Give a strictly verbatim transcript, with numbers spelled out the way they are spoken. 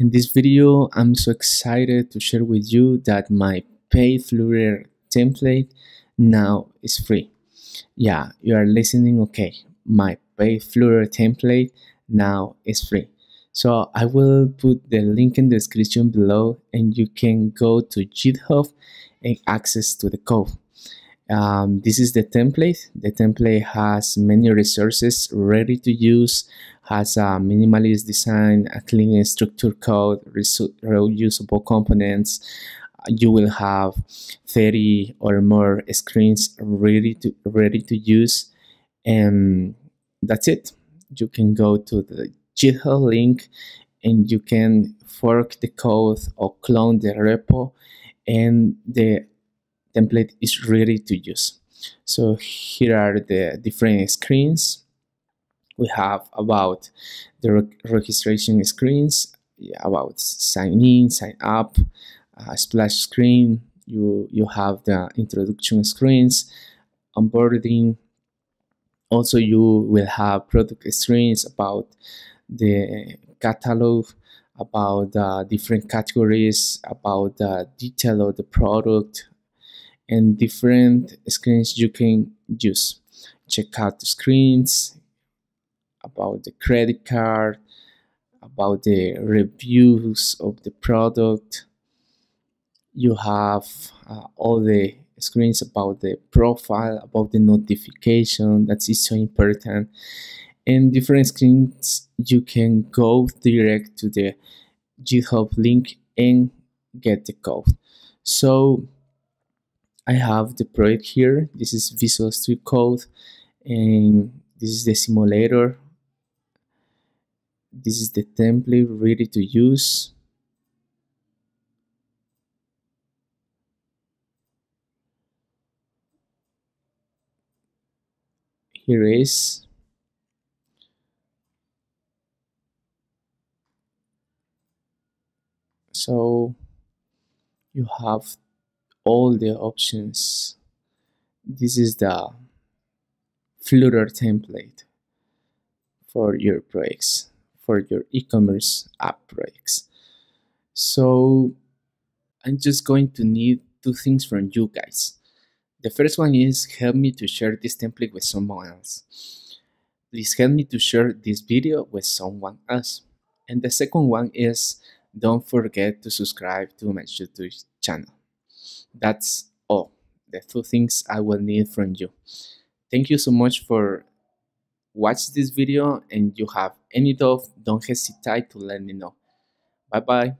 In this video, I'm so excited to share with you that my paid Flutter template now is free. Yeah, you are listening okay. My paid Flutter template now is free. So I will put the link in the description below and you can go to GitHub and access to the code. Um, this is the template. The template has many resources ready to use, has a minimalist design, a clean structure code, reusable components. You will have thirty or more screens ready to, ready to use. And that's it. You can go to the GitHub link and you can fork the code or clone the repo, and the template is ready to use. So here are the different screens. We have about the re registration screens, about sign in, sign up, uh, splash screen. You, you have the introduction screens, onboarding. Also, you will have product screens about the catalog, about the uh, different categories, about the detail of the product, and different screens you can use. Checkout screens, about the credit card, about the reviews of the product. You have uh, all the screens about the profile, about the notification, that is so important. And different screens, you can go direct to the GitHub link and get the code. So I have the project here. This is Visual Studio Code, and this is the simulator. This is the template ready to use. Here is. So you have all the options. This is the Flutter template for your projects, for your e-commerce app projects. So I'm just going to need two things from you guys. The first one is help me to share this template with someone else. Please help me to share this video with someone else. And the second one is don't forget to subscribe to my YouTube channel. That's all, the two things I will need from you. Thank you so much for watching this video, and you have any doubt, don't hesitate to let me know. Bye bye.